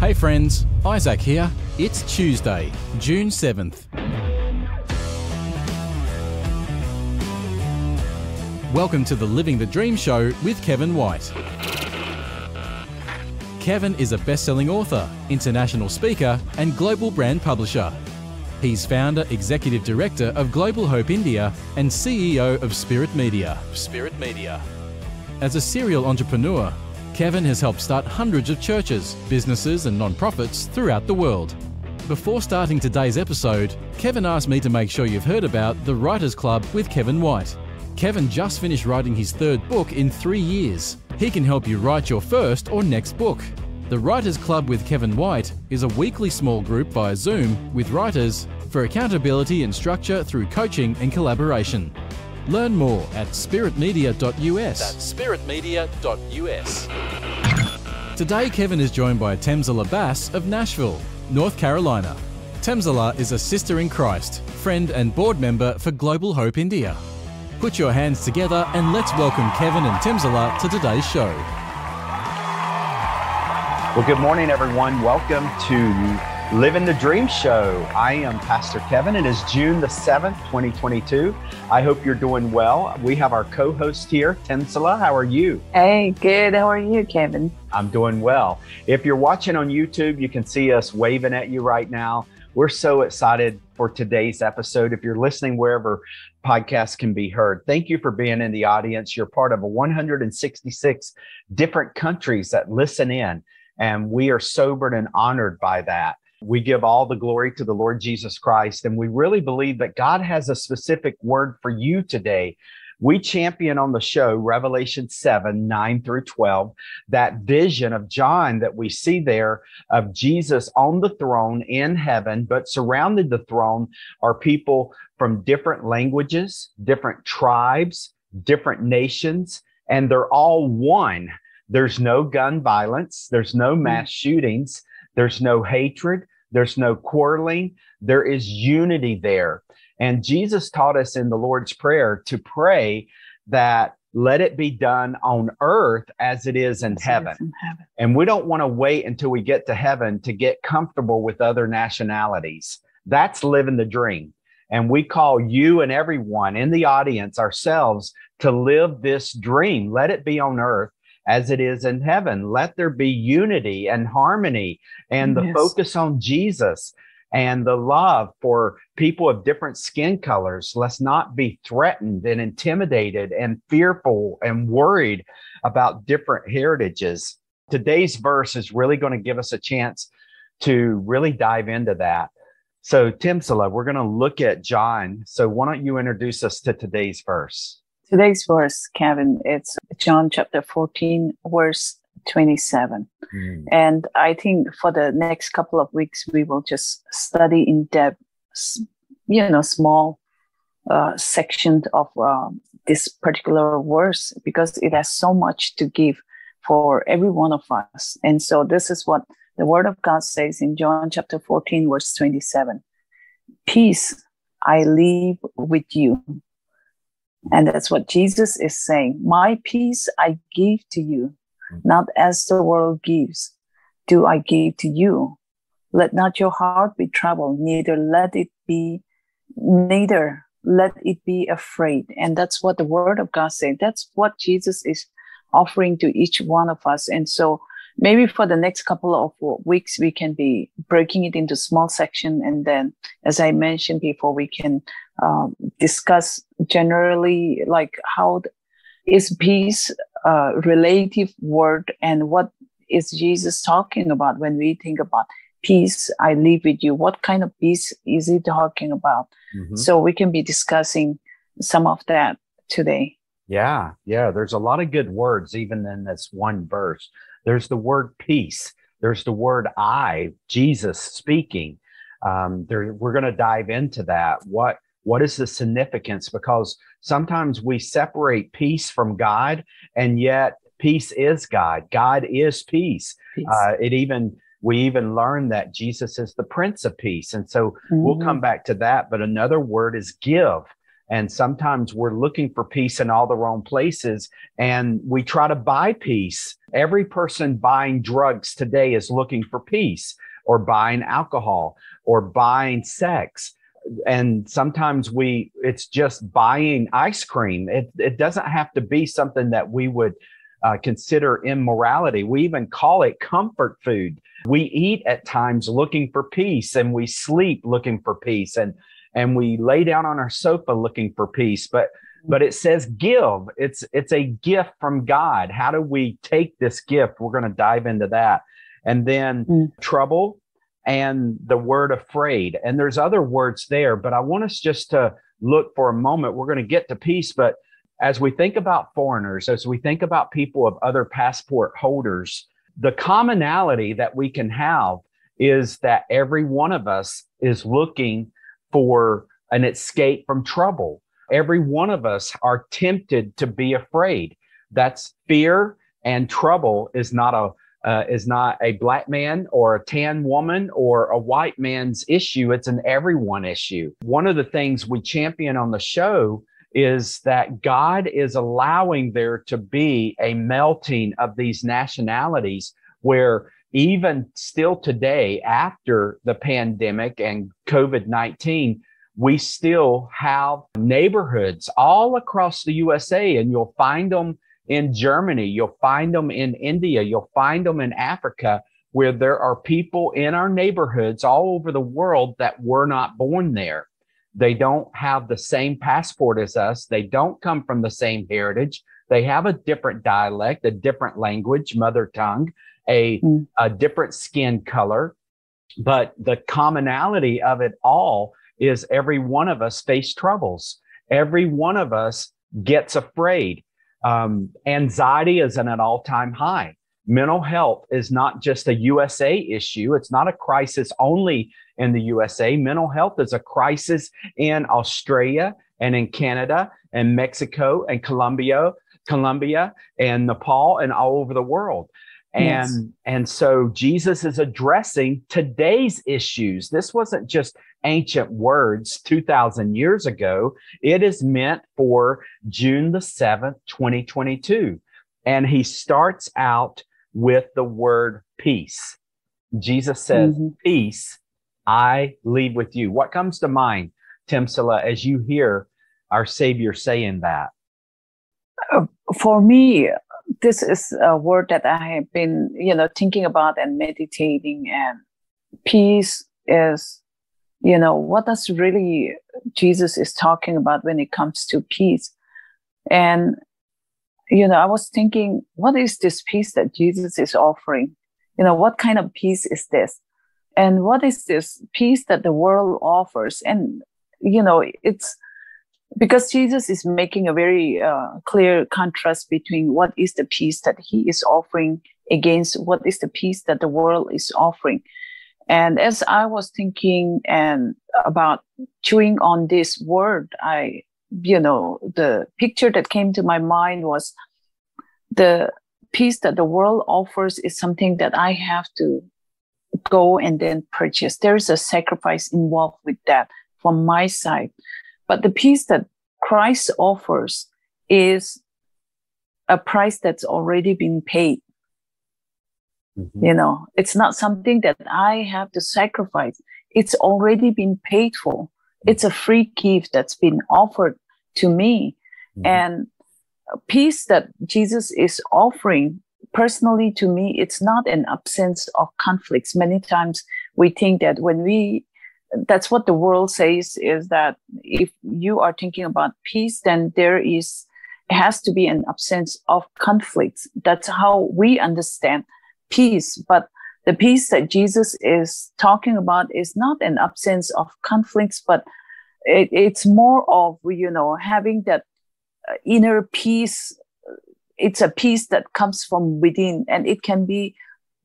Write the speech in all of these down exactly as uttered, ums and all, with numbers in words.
Hey friends, Isaac here. It's Tuesday, June seventh. Welcome to the Living the Dream show with Kevin White. Kevin is a best-selling author, international speaker, and global brand publisher. He's founder, executive director of Global Hope India, and C E O of Spirit Media. Spirit Media. As a serial entrepreneur, Kevin has helped start hundreds of churches, businesses, and non-profits throughout the world. Before starting today's episode, Kevin asked me to make sure you've heard about The Writers' Club with Kevin White. Kevin just finished writing his third book in three years. He can help you write your first or next book. The Writers' Club with Kevin White is a weekly small group via Zoom with writers for accountability and structure through coaching and collaboration. Learn more at spirit media dot U S. That's spirit media dot U S. Today, Kevin is joined by Temsula Bass of Nashville, North Carolina. Temsula is a sister in Christ, friend and board member for Global Hope India. Put your hands together and let's welcome Kevin and Temsula to today's show. Well, good morning, everyone. Welcome to Living the Dream Show. I am Pastor Kevin. It is June the seventh, twenty twenty-two. I hope you're doing well. We have our co-host here, Temsula. How are you? Hey, good. How are you, Kevin? I'm doing well. If you're watching on YouTube, you can see us waving at you right now. We're so excited for today's episode. If you're listening wherever podcasts can be heard, thank you for being in the audience. You're part of one hundred sixty-six different countries that listen in. And we are sobered and honored by that. We give all the glory to the Lord Jesus Christ. And we really believe that God has a specific word for you today. We champion on the show, Revelation seven, nine through twelve, that vision of John that we see there of Jesus on the throne in heaven, but surrounded the throne are people from different languages, different tribes, different nations, and they're all one. There's no gun violence. There's no mass shootings. There's no hatred. There's no quarreling. There is unity there. And Jesus taught us in the Lord's Prayer to pray that let it be done on earth as it is in heaven. in heaven. And we don't want to wait until we get to heaven to get comfortable with other nationalities. That's living the dream. And we call you and everyone in the audience, ourselves, to live this dream. Let it be on earth as it is in heaven. Let there be unity and harmony and the yes. focus on Jesus and the love for people of different skin colors. Let's not be threatened and intimidated and fearful and worried about different heritages. Today's verse is really going to give us a chance to really dive into that. So, Temsula, we're going to look at John. So why don't you introduce us to today's verse? Today's verse, Kevin, it's John chapter fourteen, verse twenty-seven. Mm. And I think for the next couple of weeks, we will just study in depth, you know, small uh, sections of uh, this particular verse, because it has so much to give for every one of us. And so this is what the Word of God says in John chapter fourteen, verse twenty-seven. Peace I leave with you. And that's what Jesus is saying. My peace I give to you, not as the world gives, do I give to you. Let not your heart be troubled, neither let it be, neither let it be afraid. And that's what the Word of God says. That's what Jesus is offering to each one of us. And so maybe for the next couple of weeks, we can be breaking it into small sections. And then, as I mentioned before, we can um, discuss generally, like, how is peace a relative word and what is Jesus talking about when we think about peace I leave with you? What kind of peace is he talking about? Mm-hmm. So we can be discussing some of that today. Yeah, yeah. There's a lot of good words, even in this one verse. There's the word peace. There's the word I, Jesus speaking. Um, there, we're going to dive into that. What What is the significance? Because sometimes we separate peace from God, and yet peace is God. God is peace. peace. Uh, it even we even learned that Jesus is the Prince of Peace. And so mm-hmm. we'll come back to that. But another word is give. And sometimes we're looking for peace in all the wrong places, and we try to buy peace. Every person buying drugs today is looking for peace, or buying alcohol, or buying sex. And sometimes we, it's just buying ice cream. It, it doesn't have to be something that we would uh, consider immorality. We even call it comfort food. We eat at times looking for peace, and we sleep looking for peace, and and we lay down on our sofa looking for peace. But but it says give. It's it's a gift from God. How do we take this gift? We're going to dive into that. And then mm. trouble. And the word afraid. And there's other words there, but I want us just to look for a moment. We're going to get to peace, but as we think about foreigners, as we think about people of other passport holders, the commonality that we can have is that every one of us is looking for an escape from trouble. Every one of us are tempted to be afraid. That's fear, and trouble is not a Uh, is not a black man or a tan woman or a white man's issue. It's an everyone issue. One of the things we champion on the show is that God is allowing there to be a melting of these nationalities, where even still today, after the pandemic and COVID nineteen, we still have neighborhoods all across the U S A, and you'll find them in Germany, you'll find them in India, you'll find them in Africa, where there are people in our neighborhoods all over the world that were not born there. They don't have the same passport as us. They don't come from the same heritage. They have a different dialect, a different language, mother tongue, a, mm. a different skin color. But the commonality of it all is every one of us face troubles. Every one of us gets afraid. Um, anxiety is at an all-time high. Mental health is not just a U S A issue. It's not a crisis only in the U S A. Mental health is a crisis in Australia and in Canada and Mexico and Colombia, Colombia and Nepal and all over the world. And, yes. and so Jesus is addressing today's issues. This wasn't just ancient words two thousand years ago. It is meant for June the seventh, twenty twenty-two. And he starts out with the word peace. Jesus says, mm-hmm. peace, I leave with you. What comes to mind, Temsula, as you hear our Savior saying that? Uh, for me, this is a word that I have been, you know, thinking about and meditating. And peace is, you know, what does really Jesus is talking about when it comes to peace? And, you know, I was thinking, what is this peace that Jesus is offering? You know, what kind of peace is this? And what is this peace that the world offers? And, you know, it's because Jesus is making a very uh, clear contrast between what is the peace that he is offering against what is the peace that the world is offering. And as I was thinking and about chewing on this word, I, you know, the picture that came to my mind was the peace that the world offers is something that I have to go and then purchase. There is a sacrifice involved with that from my side. But the peace that Christ offers is a price that's already been paid. Mm-hmm. You know, it's not something that I have to sacrifice. It's already been paid for. It's a free gift that's been offered to me. Mm-hmm. And peace that Jesus is offering personally to me, it's not an absence of conflicts. Many times we think that when we that's what the world says, is that if you are thinking about peace, then there is has to be an absence of conflicts. That's how we understand peace. But the peace that Jesus is talking about is not an absence of conflicts, but it, it's more of, you know, having that inner peace. It's a peace that comes from within, and it can be,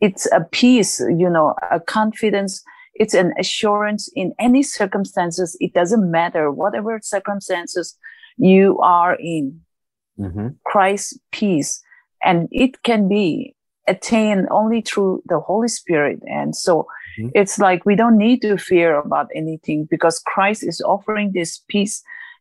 it's a peace, you know, a confidence. It's an assurance in any circumstances. It doesn't matter whatever circumstances you are in. Mm-hmm. Christ's peace. And it can be attained only through the Holy Spirit. And so mm-hmm. it's like we don't need to fear about anything because Christ is offering this peace.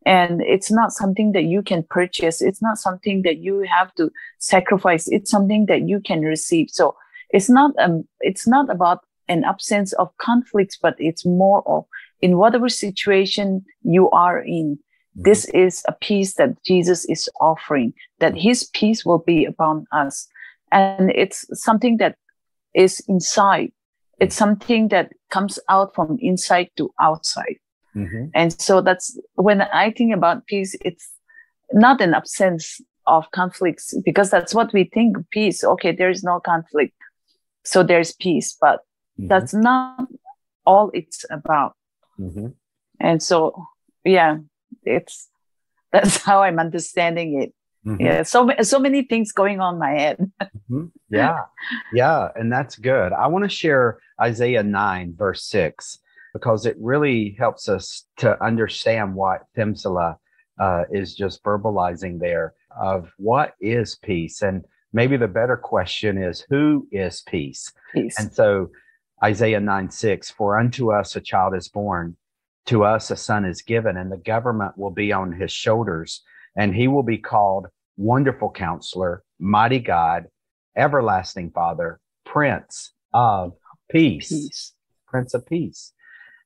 And it's not something that you can purchase. It's not something that you have to sacrifice. It's something that you can receive. So it's not um, it's not about an absence of conflicts, but it's more of, in whatever situation you are in, mm-hmm. this is a peace that Jesus is offering, that his peace will be upon us. And it's something that is inside. It's something that comes out from inside to outside. Mm-hmm. And so that's when I think about peace, it's not an absence of conflicts, because that's what we think, peace. Okay, there is no conflict, so there's peace, but mm-hmm. that's not all it's about. Mm-hmm. And so, yeah, it's, that's how I'm understanding it. Mm-hmm. Yeah, so so many things going on in my head. Mm-hmm. Yeah, yeah, and that's good. I want to share Isaiah nine, verse six, because it really helps us to understand what Temsula uh, is just verbalizing there of what is peace. And maybe the better question is, who is peace? Peace. And so Isaiah nine, six, for unto us a child is born, to us a son is given, and the government will be on his shoulders. And he will be called Wonderful Counselor, Mighty God, Everlasting Father, Prince of Peace. Peace. Prince of Peace.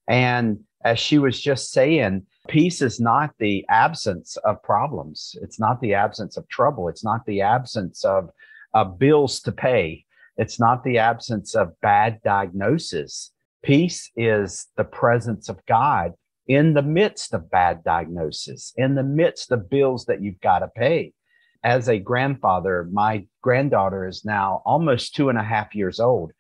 And as she was just saying, peace is not the absence of problems. It's not the absence of trouble. It's not the absence of uh, bills to pay. It's not the absence of bad diagnosis. Peace is the presence of God in the midst of bad diagnosis, in the midst of bills that you've got to pay. As a grandfather, my granddaughter is now almost two and a half years old.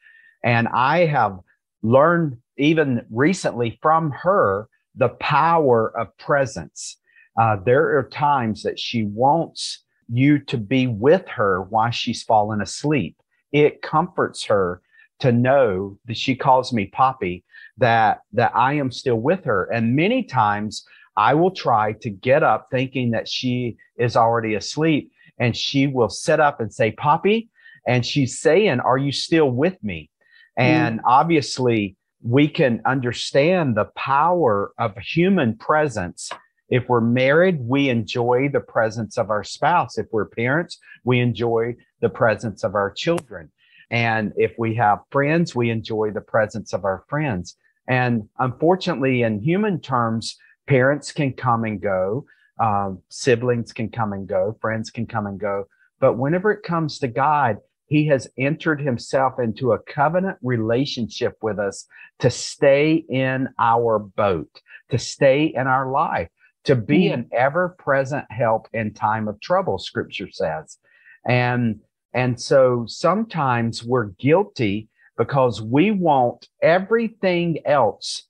And I have learned even recently from her the power of presence. Uh, there are times that she wants you to be with her while she's fallen asleep. It comforts her to know that, she calls me Poppy, that that I am still with her. And many times I will try to get up thinking that she is already asleep, and she will sit up and say, Poppy, and she's saying, are you still with me? And mm. obviously we can understand the power of human presence. If we're married, we enjoy the presence of our spouse. If we're parents, we enjoy the presence of our children. And if we have friends, we enjoy the presence of our friends. And unfortunately, in human terms, parents can come and go, uh, siblings can come and go, friends can come and go. But whenever it comes to God, he has entered himself into a covenant relationship with us to stay in our boat, to stay in our life, to be mm. an ever-present help in time of trouble, Scripture says. And And so sometimes we're guilty because we want everything else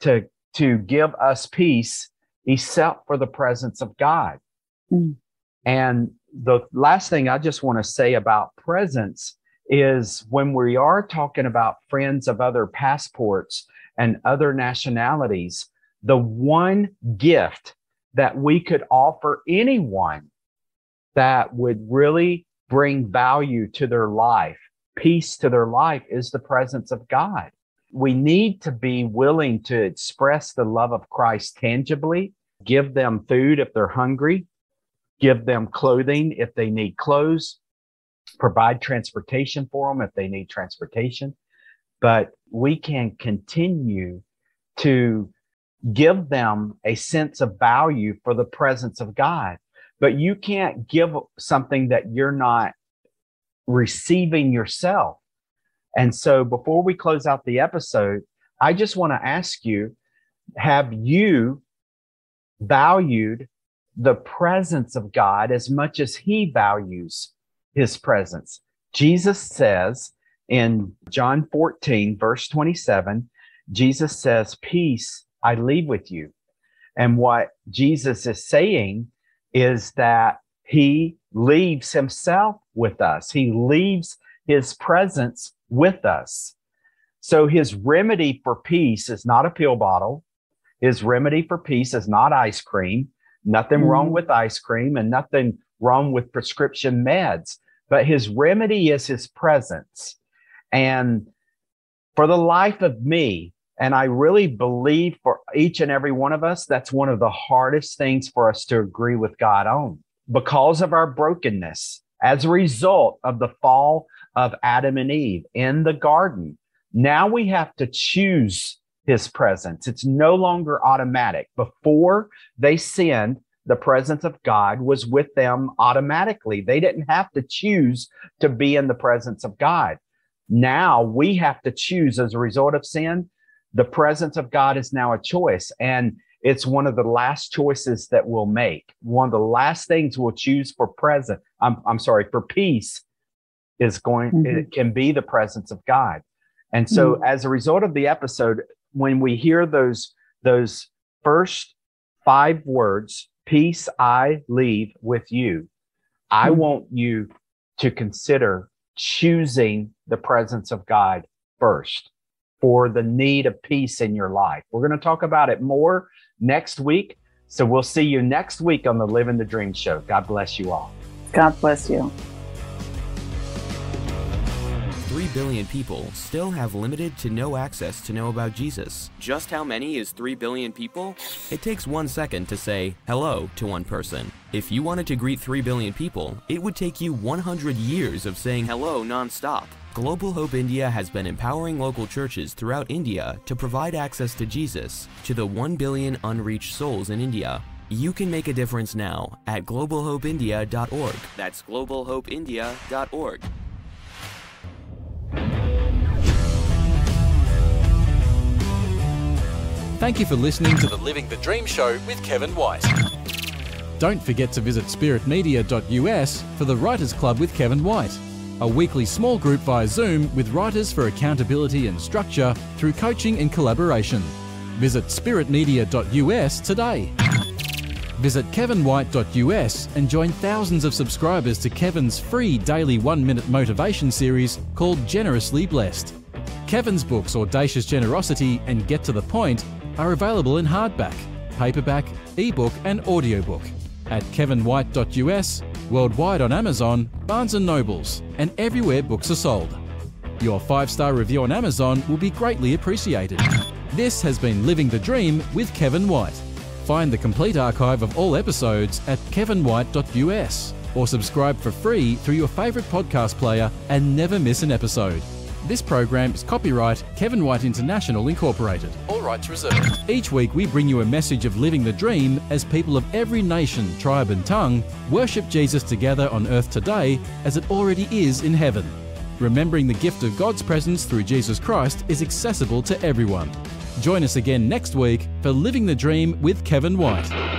to, to give us peace except for the presence of God. Mm. And the last thing I just want to say about presence is, when we are talking about friends of other passports and other nationalities, the one gift that we could offer anyone that would really bring value to their life, peace to their life, is the presence of God. We need to be willing to express the love of Christ tangibly, give them food if they're hungry, give them clothing if they need clothes, provide transportation for them if they need transportation. But we can continue to give them a sense of value for the presence of God. But you can't give something that you're not receiving yourself. And so before we close out the episode, I just want to ask you, have you valued the presence of God as much as he values his presence? Jesus says in John fourteen, verse twenty-seven, Jesus says, peace I leave with you. And what Jesus is saying is that he leaves himself with us. He leaves his presence with us. So his remedy for peace is not a pill bottle. His remedy for peace is not ice cream. Nothing mm-hmm. wrong with ice cream and nothing wrong with prescription meds. But his remedy is his presence. And for the life of me, And I really believe for each and every one of us, that's one of the hardest things for us to agree with God on, because of our brokenness as a result of the fall of Adam and Eve in the garden. Now we have to choose his presence. It's no longer automatic. Before they sinned, the presence of God was with them automatically. They didn't have to choose to be in the presence of God. Now we have to choose as a result of sin. The presence of God is now a choice, and it's one of the last choices that we'll make. One of the last things we'll choose for present, I'm, I'm sorry, for peace is going, mm-hmm. it can be the presence of God. And so mm-hmm. as a result of the episode, when we hear those, those first five words, peace I leave with you, I mm-hmm. want you to consider choosing the presence of God first for the need of peace in your life. We're going to talk about it more next week. So we'll see you next week on the Living the Dream Show. God bless you all. God bless you. three billion people still have limited to no access to know about Jesus. Just how many is three billion people? It takes one second to say hello to one person. If you wanted to greet three billion people, it would take you one hundred years of saying hello nonstop. Global Hope India has been empowering local churches throughout India to provide access to Jesus to the one billion unreached souls in India. You can make a difference now at global hope india dot org. That's global hope india dot org. Thank you for listening to the Living the Dream Show with Kevin White. Don't forget to visit spirit media dot U S for the Writers' Club with Kevin White, a weekly small group via Zoom with writers for accountability and structure through coaching and collaboration. Visit spirit media dot U S today. Visit kevin white dot U S and join thousands of subscribers to Kevin's free daily one-minute motivation series called Generously Blessed. Kevin's books, Audacious Generosity and Get to the Point, are available in hardback, paperback, ebook and audiobook at kevin white dot U S, worldwide on Amazon, Barnes and Nobles and everywhere books are sold. Your five-star review on Amazon will be greatly appreciated. This has been Living the Dream with Kevin White. Find the complete archive of all episodes at kevin white dot U S or subscribe for free through your favourite podcast player and never miss an episode. This program is copyright Kevin White International Incorporated. All rights reserved. Each week we bring you a message of living the dream as people of every nation, tribe and tongue worship Jesus together on earth today as it already is in heaven. Remembering the gift of God's presence through Jesus Christ is accessible to everyone. Join us again next week for Living the Dream with Kevin White.